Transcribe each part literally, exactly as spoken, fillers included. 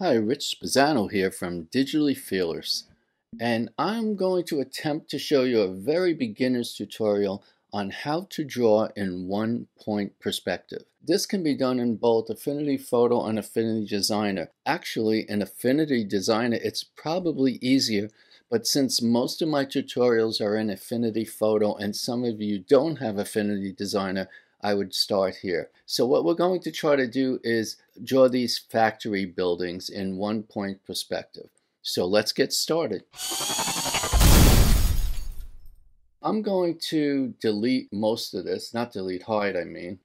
Hi, Rich Spezzano here from Digitally Fearless, and I'm going to attempt to show you a very beginner's tutorial on how to draw in one-point perspective. This can be done in both Affinity Photo and Affinity Designer. Actually, in Affinity Designer, it's probably easier, but since most of my tutorials are in Affinity Photo and some of you don't have Affinity Designer, I would start here. So what we're going to try to do is draw these factory buildings in one-point perspective. So let's get started. I'm going to delete most of this, not delete, hide I mean,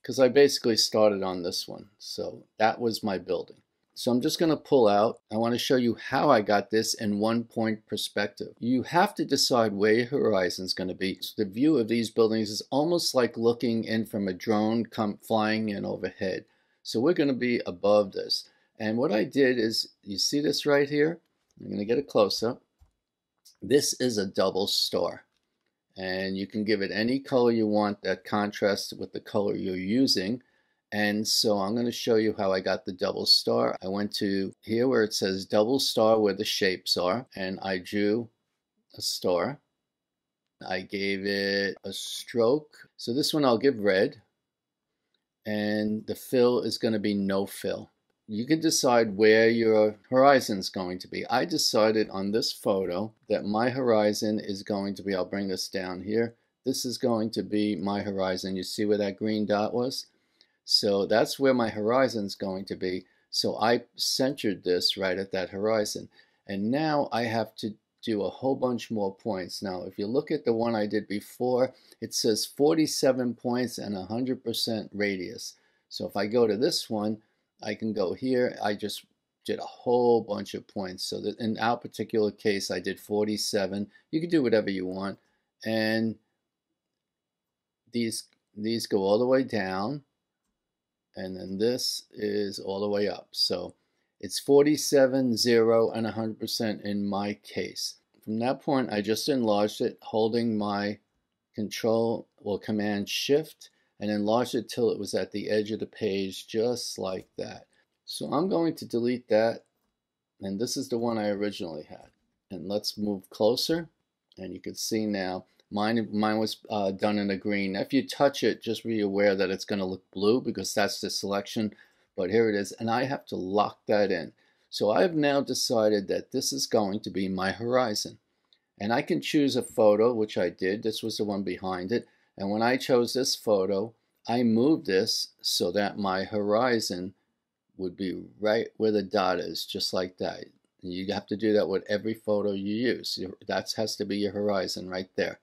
because I basically started on this one. So that was my building. So I'm just going to pull out. I want to show you how I got this in one-point perspective. You have to decide where your horizon is going to be. So the view of these buildings is almost like looking in from a drone come flying in overhead. So we're going to be above this. And what I did is, you see this right here? I'm going to get a close-up. This is a double star. And you can give it any color you want that contrasts with the color you're using. And so I'm going to show you how I got the double star. I went to here where it says double star, where the shapes are, and I drew a star. I gave it a stroke. So this one I'll give red, and the fill is going to be no fill. You can decide where your horizon is going to be. I decided on this photo that my horizon is going to be, I'll bring this down here. This is going to be my horizon. You see where that green dot was? So that's where my horizon is going to be. So I centered this right at that horizon. And now I have to do a whole bunch more points. Now, if you look at the one I did before, it says forty-seven points and one hundred percent radius. So if I go to this one, I can go here. I just did a whole bunch of points. So that in our particular case, I did forty-seven. You can do whatever you want. And these, these go all the way down. And then this is all the way up. So it's forty-seven, zero, and one hundred percent in my case. From that point, I just enlarged it, holding my control or command shift, and enlarged it till it was at the edge of the page, just like that. So I'm going to delete that. And this is the one I originally had. And let's move closer. And you can see now, Mine, mine was uh, done in a green. If you touch it, just be aware that it's going to look blue because that's the selection. But here it is, and I have to lock that in. So I've now decided that this is going to be my horizon. And I can choose a photo, which I did. This was the one behind it. And when I chose this photo, I moved this so that my horizon would be right where the dot is, just like that. And you have to do that with every photo you use. That has to be your horizon right there.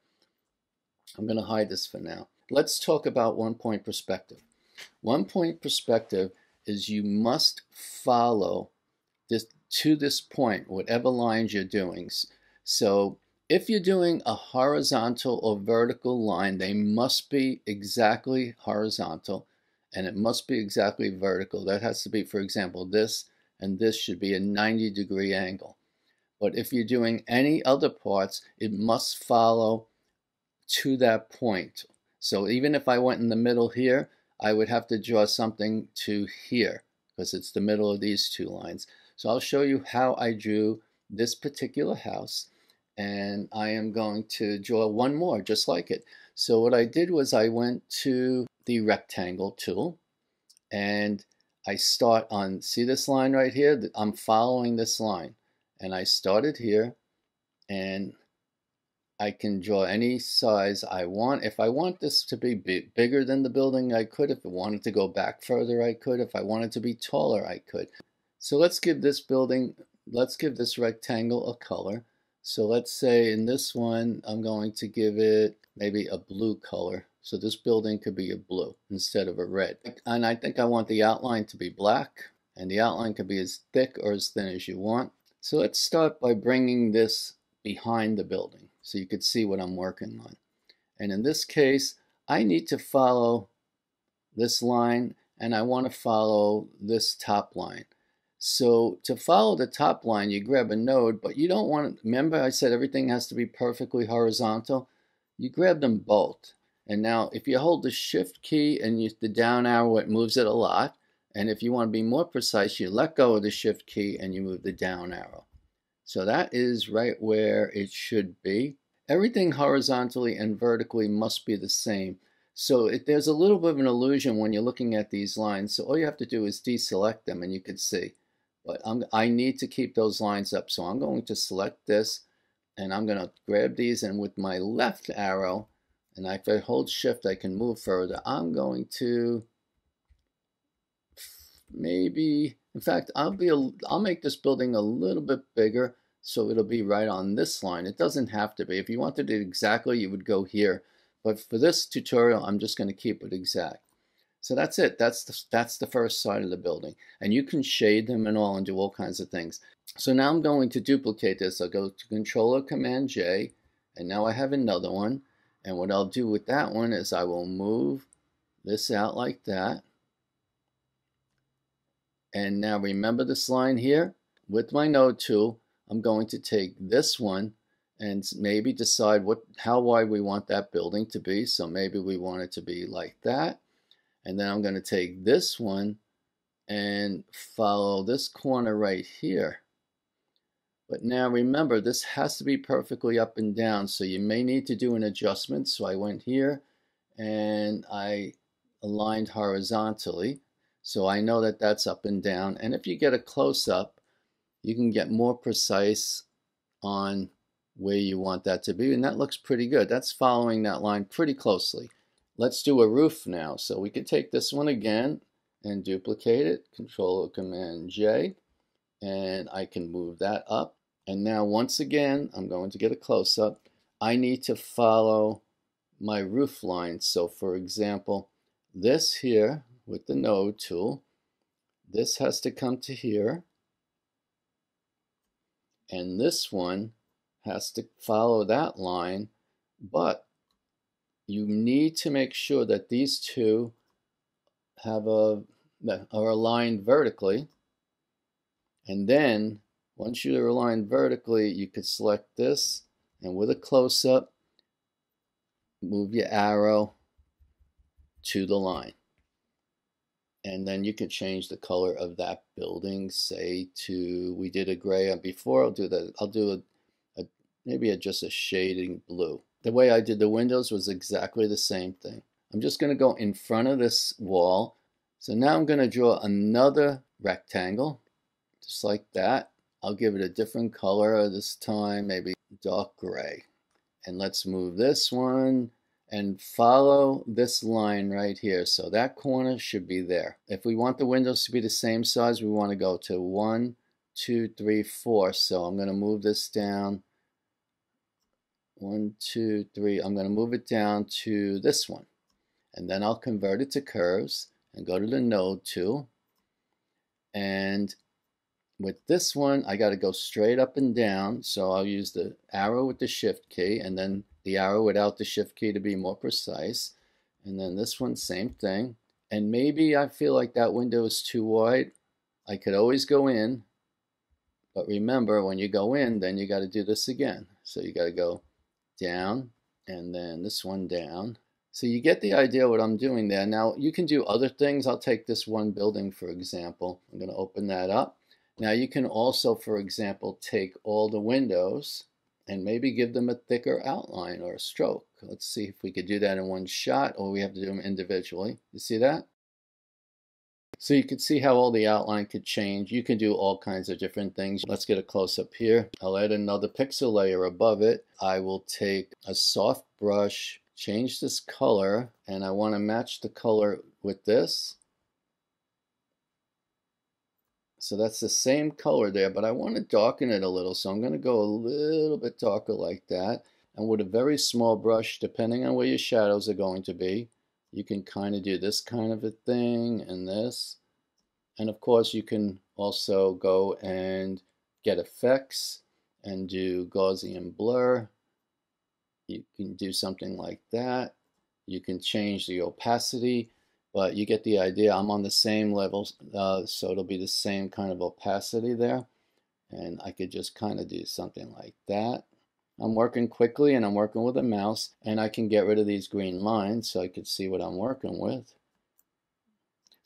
I'm going to hide this for now. Let's talk about one-point perspective. One-point perspective is you must follow this to this point, whatever lines you're doing. So if you're doing a horizontal or vertical line, they must be exactly horizontal and it must be exactly vertical. That has to be, for example, this and this should be a ninety degree angle. But if you're doing any other parts, it must follow to that point. So even if I went in the middle here, I would have to draw something to here because it's the middle of these two lines. So I'll show you how I drew this particular house, and I am going to draw one more just like it. So what I did was I went to the rectangle tool and I start on, see this line right here? I'm following this line, and I started here, and I can draw any size I want. If I want this to be big, bigger than the building, I could. If I wanted to go back further, I could. If I wanted to be taller, I could. So let's give this building, let's give this rectangle a color. So let's say in this one, I'm going to give it maybe a blue color. So this building could be a blue instead of a red. And I think I want the outline to be black, and the outline could be as thick or as thin as you want. So let's start by bringing this behind the building, so you could see what I'm working on. And in this case, I need to follow this line, and I want to follow this top line. So to follow the top line, you grab a node, but you don't want to, remember I said everything has to be perfectly horizontal? You grab them both. And now if you hold the shift key and you, the down arrow, it moves it a lot. And if you want to be more precise, you let go of the shift key and you move the down arrow. So that is right where it should be. Everything horizontally and vertically must be the same. So it, there's a little bit of an illusion when you're looking at these lines. So all you have to do is deselect them and you can see. But I'm, I need to keep those lines up. So I'm going to select this and I'm going to grab these, and with my left arrow, and if I hold shift, I can move further. I'm going to maybe, in fact, I'll, be a, I'll make this building a little bit bigger so it'll be right on this line. It doesn't have to be. If you wanted it exactly, you would go here. But for this tutorial, I'm just going to keep it exact. So that's it. That's the, that's the first side of the building. And you can shade them and all and do all kinds of things. So now I'm going to duplicate this. I'll go to Control Command J, and now I have another one. And what I'll do with that one is I will move this out like that. And now remember this line here? With my node tool, I'm going to take this one and maybe decide what how wide we want that building to be. So maybe we want it to be like that. And then I'm going to take this one and follow this corner right here. But now remember, this has to be perfectly up and down, so you may need to do an adjustment. So I went here and I aligned horizontally. So I know that that's up and down. And if you get a close-up, you can get more precise on where you want that to be. And that looks pretty good. That's following that line pretty closely. Let's do a roof now. So we could take this one again and duplicate it. Control Command J. And I can move that up. And now once again, I'm going to get a close-up. I need to follow my roof line. So for example, this here with the node tool, this has to come to here. And this one has to follow that line. But you need to make sure that these two have a, are aligned vertically. And then, once you're aligned vertically, you could select this, and with a close-up, move your arrow to the line. And then you can change the color of that building, say to, we did a gray before, I'll do that, I'll do a, a maybe a, just a shading blue. The way I did the windows was exactly the same thing. I'm just going to go in front of this wall. So now I'm going to draw another rectangle. Just like that. I'll give it a different color this time, maybe dark gray. And let's move this one and follow this line right here. So that corner should be there. If we want the windows to be the same size, we want to go to one, two, three, four. So I'm going to move this down. One, two, three. I'm going to move it down to this one. And then I'll convert it to curves and go to the node tool. And with this one, I got to go straight up and down, so I'll use the arrow with the shift key and then the arrow without the shift key to be more precise. And then this one, same thing. And maybe I feel like that window is too wide. I could always go in, but remember, when you go in, then you got to do this again. So you got to go down and then this one down. So you get the idea what I'm doing there. Now you can do other things. I'll take this one building, for example. I'm going to open that up. Now you can also, for example, take all the windows and maybe give them a thicker outline or a stroke. Let's see if we could do that in one shot, or we have to do them individually. You see that? So you can see how all the outline could change. You can do all kinds of different things. Let's get a close-up here. I'll add another pixel layer above it. I will take a soft brush, change this color, and I want to match the color with this. So that's the same color there, but I want to darken it a little. So I'm going to go a little bit darker like that. And with a very small brush, depending on where your shadows are going to be, you can kind of do this kind of a thing and this. And of course, you can also go and get effects and do Gaussian blur. You can do something like that. You can change the opacity. But you get the idea. I'm on the same level, uh, so it'll be the same kind of opacity there. And I could just kind of do something like that. I'm working quickly, and I'm working with a mouse. And I can get rid of these green lines so I could see what I'm working with.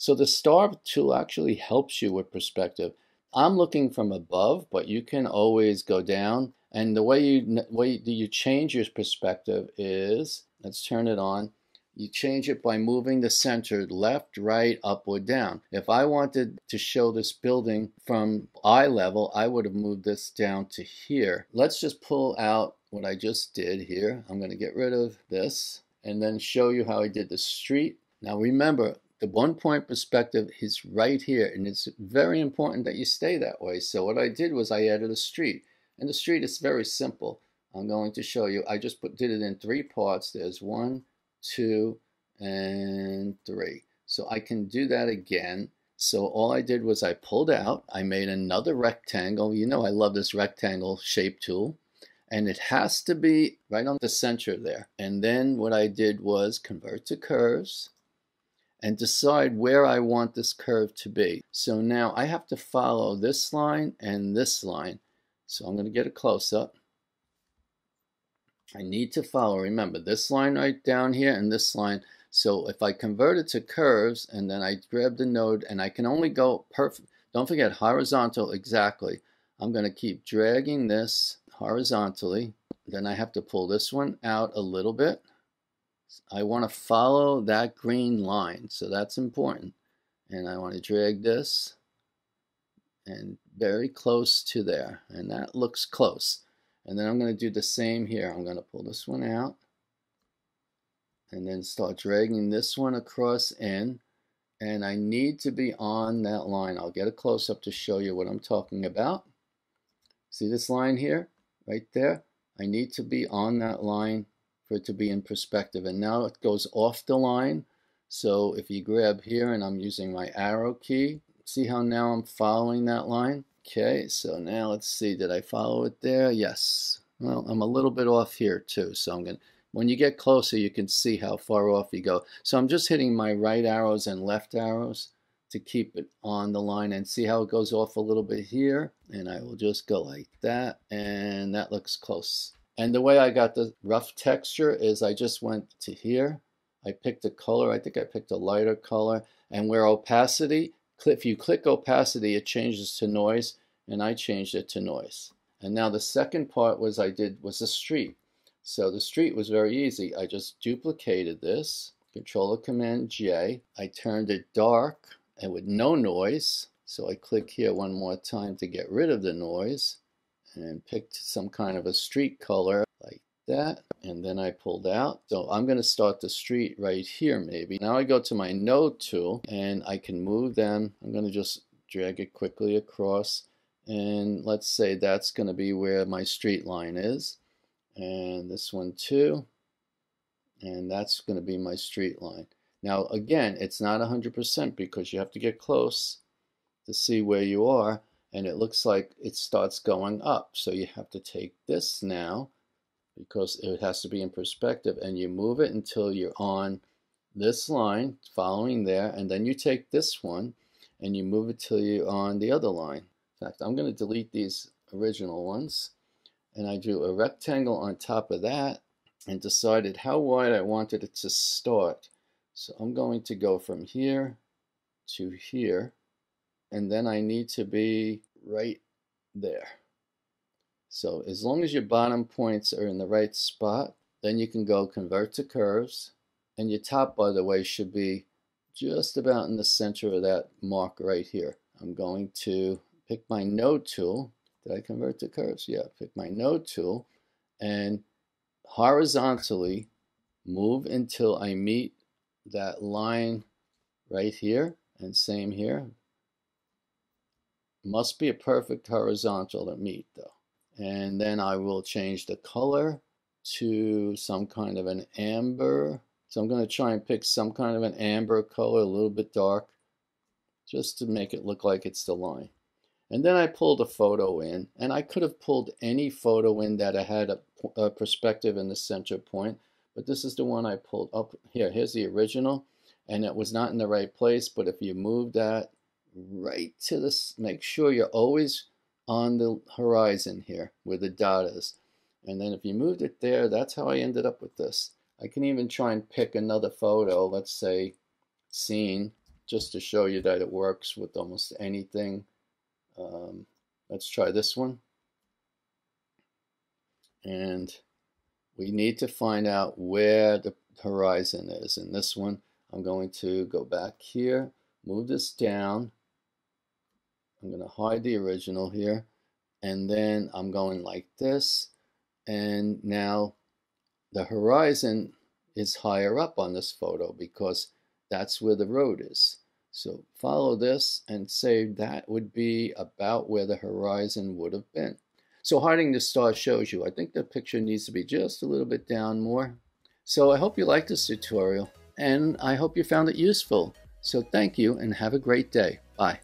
So the star tool actually helps you with perspective. I'm looking from above, but you can always go down. And the way you way you change your perspective is, let's turn it on. You change it by moving the center left, right, up, or down. If I wanted to show this building from eye level, I would have moved this down to here. Let's just pull out what I just did here. I'm going to get rid of this and then show you how I did the street. Now remember, the one-point perspective is right here, and it's very important that you stay that way. So what I did was I added a street, and the street is very simple. I'm going to show you. I just put, did it in three parts. There's one, two, and three. So I can do that again. So all I did was I pulled out, I made another rectangle. You know I love this rectangle shape tool. And it has to be right on the center there. And then what I did was convert to curves and decide where I want this curve to be. So now I have to follow this line and this line. So I'm going to get a close-up. I need to follow, remember, this line right down here and this line. So if I convert it to curves and then I grab the node, and I can only go perfect, don't forget horizontal exactly. I'm going to keep dragging this horizontally. Then I have to pull this one out a little bit. I want to follow that green line, so that's important. And I want to drag this and very close to there, and that looks close. And then I'm going to do the same here. I'm going to pull this one out and then start dragging this one across in. And I need to be on that line. I'll get a close-up to show you what I'm talking about. See this line here? Right there? I need to be on that line for it to be in perspective. And now it goes off the line. So if you grab here, and I'm using my arrow key, see how now I'm following that line? Okay, so now let's see, did I follow it there? Yes. Well, I'm a little bit off here too, so I'm going to, when you get closer you can see how far off you go. So I'm just hitting my right arrows and left arrows to keep it on the line, and see how it goes off a little bit here, and I will just go like that, and that looks close. And the way I got the rough texture is I just went to here, I picked a color, I think I picked a lighter color, and where opacity, if you click opacity, it changes to noise, and I changed it to noise. And now the second part was I did was the street. So the street was very easy. I just duplicated this, Control Command J. I turned it dark and with no noise. So I click here one more time to get rid of the noise, and picked some kind of a street color like that. And then I pulled out. So I'm going to start the street right here maybe. Now I go to my node tool and I can move them. I'm going to just drag it quickly across, and let's say that's going to be where my street line is, and this one too, and that's going to be my street line. Now again, it's not one hundred percent because you have to get close to see where you are, and it looks like it starts going up. So you have to take this now, because it has to be in perspective, and you move it until you're on this line following there, and then you take this one and you move it till you're on the other line. In fact, I'm going to delete these original ones, and I drew a rectangle on top of that and decided how wide I wanted it to start. So I'm going to go from here to here, and then I need to be right there. So as long as your bottom points are in the right spot, then you can go convert to curves. And your top, by the way, should be just about in the center of that mark right here. I'm going to pick my node tool. Did I convert to curves? Yeah, pick my node tool and horizontally move until I meet that line right here, and same here. Must be a perfect horizontal to meet though. And then I will change the color to some kind of an amber. So I'm going to try and pick some kind of an amber color, a little bit dark, just to make it look like it's the line. And then I pulled a photo in, and I could have pulled any photo in that I had a, a perspective in the center point, but this is the one I pulled up here. Here's the original, and it was not in the right place, but if you move that right to this, make sure you're always on the horizon here where the dot is, and then if you moved it there, that's how I ended up with this. I can even try and pick another photo, let's say scene, just to show you that it works with almost anything. Um, let's try this one. And we need to find out where the horizon is. In this one, I'm going to go back here, move this down. I'm going to hide the original here. And then I'm going like this. And now the horizon is higher up on this photo because that's where the road is. So follow this and say that would be about where the horizon would have been. So hiding the star shows you. I think the picture needs to be just a little bit down more. So I hope you liked this tutorial, and I hope you found it useful. So thank you and have a great day. Bye.